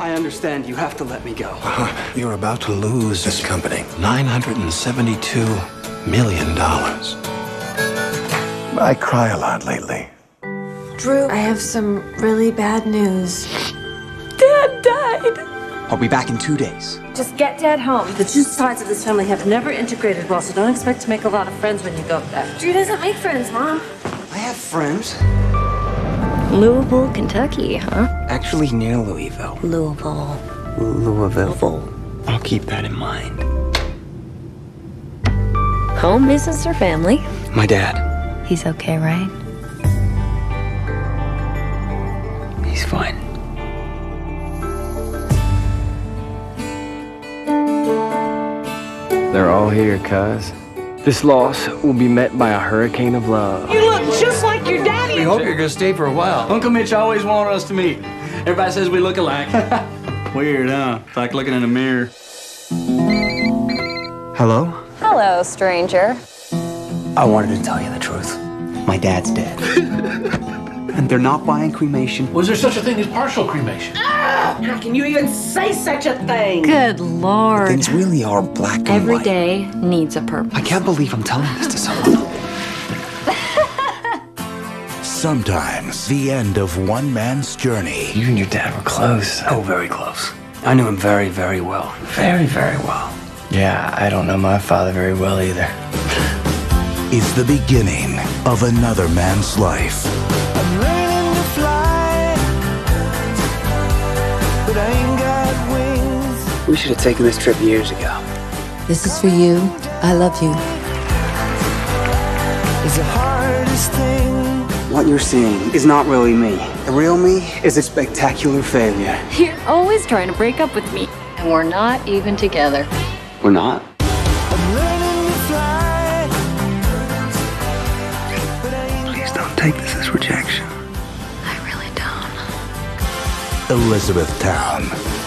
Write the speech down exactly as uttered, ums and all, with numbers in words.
I understand you have to let me go. Uh, you're about to lose this company. nine hundred seventy-two million dollars. I cry a lot lately. Drew, I have some really bad news. Dad died. I'll be back in two days. Just get Dad home. The two sides of this family have never integrated well, so don't expect to make a lot of friends when you go back. Drew doesn't make friends, Mom. I have friends. Louisville, Kentucky, huh? Actually, near Louisville. Louisville. Louisville. I'll keep that in mind. Home isn't her family. My dad. He's okay, right? He's fine. They're all here, cuz. This loss will be met by a hurricane of love. You look just like your daddy! We hope you're gonna stay for a while. Uncle Mitch always wanted us to meet. Everybody says we look alike. Weird, huh? It's like looking in a mirror. Hello? Hello, stranger. I wanted to tell you the truth. My dad's dead. And they're not buying cremation. Was there such a thing as partial cremation? How can you even say such a thing? Good Lord. Things really are black and Every white. Every day needs a purpose. I can't believe I'm telling this to someone. Sometimes the end of one man's journey. You and your dad were close. Oh, very close. I knew him very, very well. Very, very well. Yeah, I don't know my father very well either. Is the beginning of another man's life. We should have taken this trip years ago. This is for you. I love you. It's the hardest thing. What you're seeing is not really me. The real me is a spectacular failure. You're always trying to break up with me. And we're not even together. We're not? I'm learning to fly. Please don't take this as rejection. I really don't. Elizabethtown.